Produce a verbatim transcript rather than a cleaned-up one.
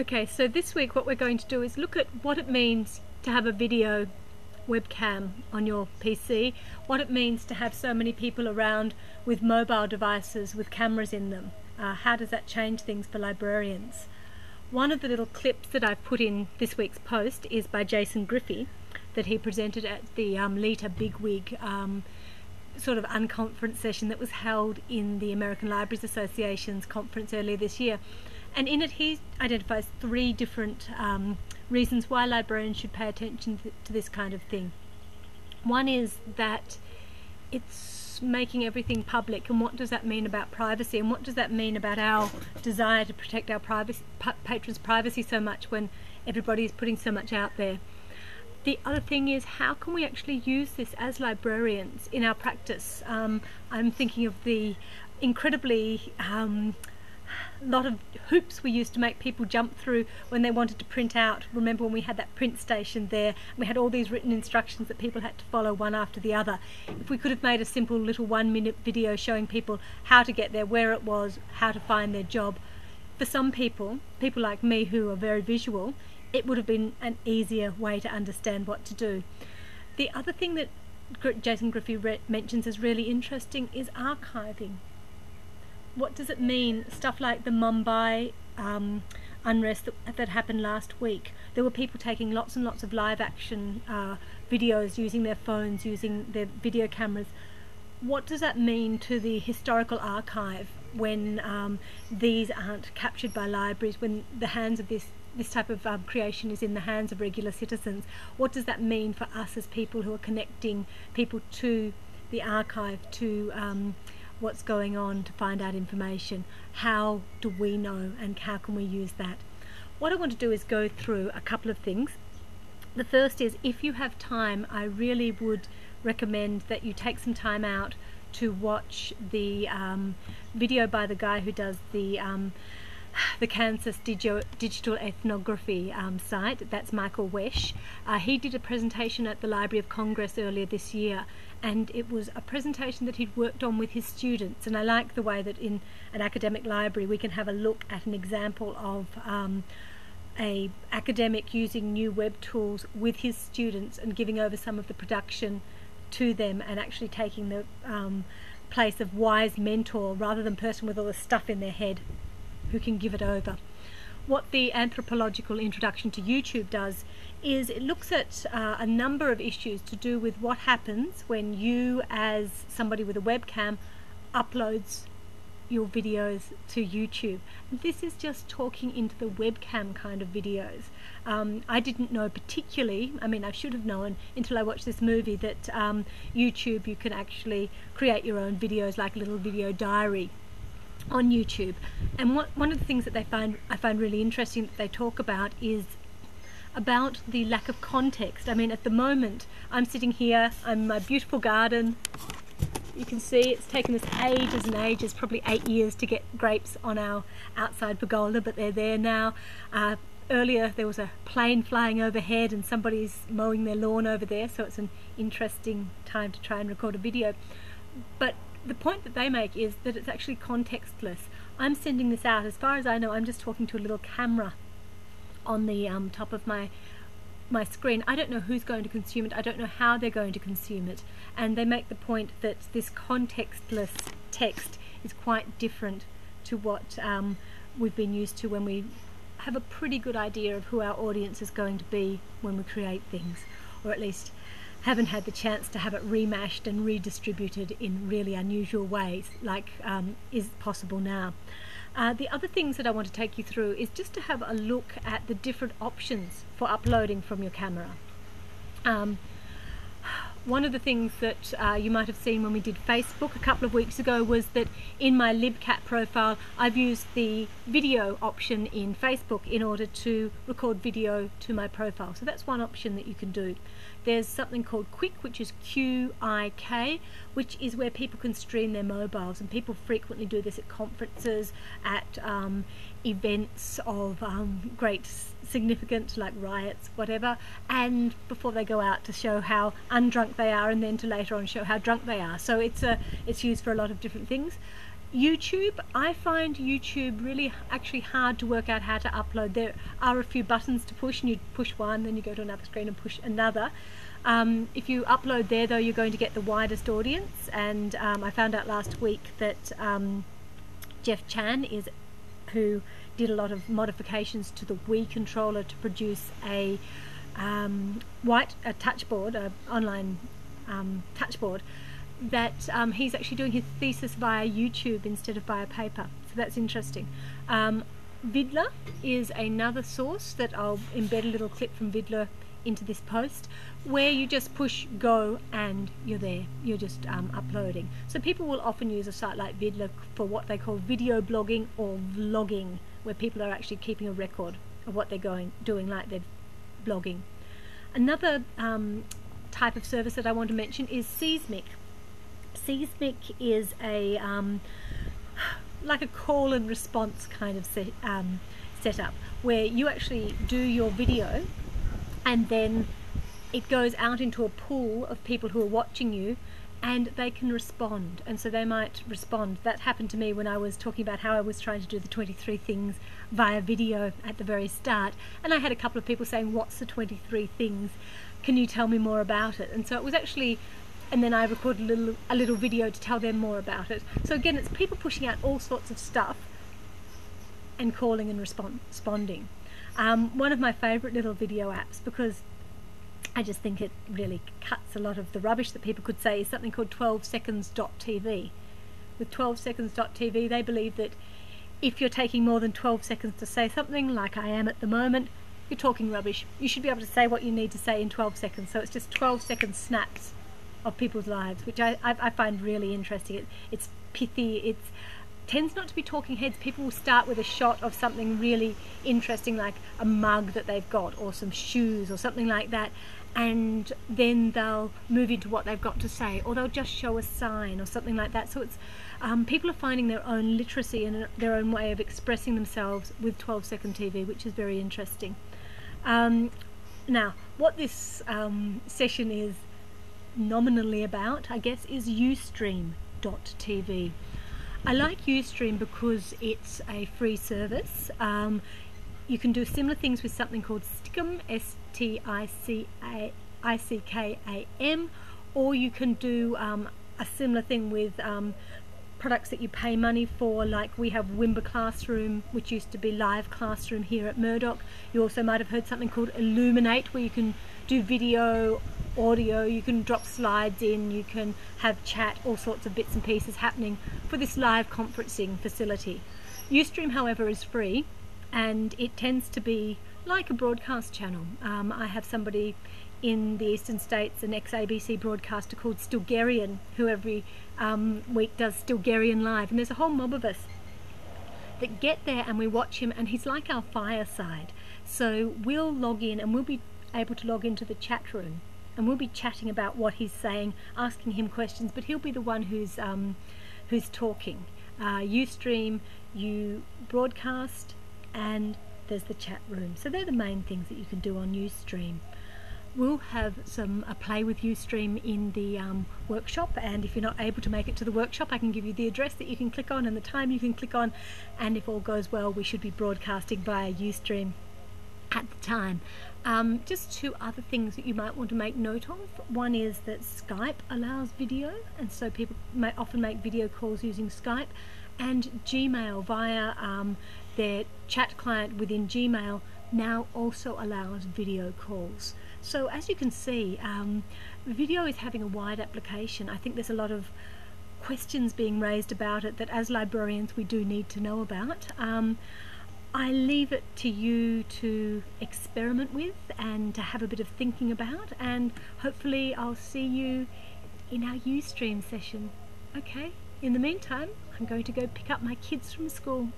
Okay, so this week what we're going to do is look at what it means to have a video webcam on your P C, what it means to have so many people around with mobile devices with cameras in them. Uh, how does that change things for librarians? One of the little clips that I've put in this week's post is by Jason Griffey that he presented at the um, Lita Bigwig um, sort of unconference session that was held in the American Libraries Association's conference earlier this year. And in it he identifies three different um, reasons why librarians should pay attention th to this kind of thing. One is that it's making everything public, and what does that mean about privacy, and what does that mean about our desire to protect our privacy, pa patrons' privacy so much when everybody is putting so much out there. The other thing is, how can we actually use this as librarians in our practice? Um, I'm thinking of the incredibly um, lot of hoops we used to make people jump through when they wanted to print out. Remember when we had that print station there, we had all these written instructions that people had to follow one after the other. If we could have made a simple little one minute video showing people how to get there, where it was, how to find their job, for some people, people like me who are very visual, it would have been an easier way to understand what to do. The other thing that Jason Griffey mentions as really interesting is archiving. What does it mean? Stuff like the Mumbai um, unrest that, that happened last week. There were people taking lots and lots of live action uh, videos, using their phones, using their video cameras. What does that mean to the historical archive when um, these aren't captured by libraries, when the hands of this, this type of um, creation is in the hands of regular citizens? What does that mean for us as people who are connecting people to the archive, to um, what's going on, to find out information? How do we know, and how can we use that? What I want to do is go through a couple of things. The first is, if you have time, I really would recommend that you take some time out to watch the um, video by the guy who does the um, the Kansas Digital Ethnography um, site. That's Michael Wesch. Uh, he did a presentation at the Library of Congress earlier this year, and it was a presentation that he'd worked on with his students, and I like the way that in an academic library we can have a look at an example of um, a academic using new web tools with his students and giving over some of the production to them, and actually taking the um, place of wise mentor rather than person with all the stuff in their head who can give it over. What the anthropological introduction to YouTube does is it looks at uh, a number of issues to do with what happens when you, as somebody with a webcam, uploads your videos to YouTube. And this is just talking into the webcam kind of videos. Um, I didn't know particularly, I mean I should have known until I watched this movie, that um, YouTube, you can actually create your own videos, like a little video diary on YouTube. And what, one of the things that they find, I find really interesting that they talk about is about the lack of context. I mean, at the moment I'm sitting here, I'm in my beautiful garden. You can see it's taken us ages and ages, probably eight years to get grapes on our outside pergola, but they're there now. Uh, earlier there was a plane flying overhead and somebody's mowing their lawn over there, so it's an interesting time to try and record a video. But the point that they make is that it's actually contextless. I'm sending this out, as far as I know, I'm just talking to a little camera on the um, top of my my screen. I don't know who's going to consume it, I don't know how they're going to consume it, and they make the point that this contextless text is quite different to what um, we've been used to when we have a pretty good idea of who our audience is going to be when we create things, or at least haven't had the chance to have it remashed and redistributed in really unusual ways like um, is possible now. Uh, the other things that I want to take you through is just to have a look at the different options for uploading from your camera. Um, one of the things that uh, you might have seen when we did Facebook a couple of weeks ago was that in my LibCat profile I've used the video option in Facebook in order to record video to my profile. So that's one option that you can do. There's something called Quick, which is Q I K, which is where people can stream their mobiles, and people frequently do this at conferences, at um, events of um, great significance like riots, whatever, and before they go out to show how undrunk they are, and then to later on show how drunk they are. So it's, a, it's used for a lot of different things. YouTube, I find YouTube really actually hard to work out how to upload. There are a few buttons to push, and you push one, then you go to another screen and push another. Um, if you upload there, though, you're going to get the widest audience, and um, I found out last week that um, Jeff Chan, is, who did a lot of modifications to the Wii controller to produce a um, white a touchboard, an online um, touchboard, that um, he's actually doing his thesis via YouTube instead of via paper, so that's interesting. Um, Viddler is another source that I'll embed a little clip from Viddler into this post, where you just push go and you're there, you're just um, uploading. So people will often use a site like Viddler for what they call video blogging or vlogging, where people are actually keeping a record of what they're going doing, like they're blogging. Another um, type of service that I want to mention is Seismic. Seismic is a um, like a call and response kind of set, um, setup, where you actually do your video and then it goes out into a pool of people who are watching you, and they can respond, and so they might respond. That happened to me when I was talking about how I was trying to do the twenty-three things via video at the very start, and I had a couple of people saying, what's the twenty-three things, can you tell me more about it? And so it was actually, and then I recorded a little, a little video to tell them more about it. So again, it's people pushing out all sorts of stuff and calling and respond, responding. Um, one of my favourite little video apps, because I just think it really cuts a lot of the rubbish that people could say, is something called twelve seconds dot T V. With twelve seconds dot T V, they believe that if you're taking more than twelve seconds to say something, like I am at the moment, you're talking rubbish. You should be able to say what you need to say in twelve seconds. So it's just twelve second snaps of people's lives, which I, I, I find really interesting. It, it's pithy, it tends not to be talking heads. People will start with a shot of something really interesting, like a mug that they've got or some shoes or something like that, and then they'll move into what they've got to say, or they'll just show a sign or something like that. So it's um, people are finding their own literacy and their own way of expressing themselves with twelve second T V, which is very interesting. Um, now, what this um, session is nominally about, I guess, is Ustream dot T V. I like Ustream because it's a free service. Um, you can do similar things with something called Stickam, S T I C A I C K A M, or you can do um, a similar thing with um, products that you pay money for, like we have Wimber Classroom, which used to be Live Classroom here at Murdoch. You also might have heard something called Illuminate, where you can do video, audio, you can drop slides in, you can have chat, all sorts of bits and pieces happening for this live conferencing facility. Ustream, however, is free, and it tends to be like a broadcast channel. Um, I have somebody in the eastern states, an ex-A B C broadcaster called Stilgarian, who every um, week does Stilgarian Live, and there's a whole mob of us that get there and we watch him, and he's like our fireside. So we'll log in and we'll be able to log into the chat room, and we'll be chatting about what he's saying, asking him questions, but he'll be the one who's um, who's talking. Uh, you stream, you broadcast, and there's the chat room. So they're the main things that you can do on Ustream. We'll have some a play with Ustream in the um, workshop, and if you're not able to make it to the workshop, I can give you the address that you can click on and the time you can click on, and if all goes well, we should be broadcasting via Ustream at the time. Um, just two other things that you might want to make note of. One is that Skype allows video, and so people may often make video calls using Skype, and Gmail via um, their chat client within Gmail now also allows video calls. So as you can see, um, video is having a wide application. I think there's a lot of questions being raised about it that as librarians we do need to know about. Um, I leave it to you to experiment with and to have a bit of thinking about, and hopefully I'll see you in our Ustream session. Okay, in the meantime, I'm going to go pick up my kids from school.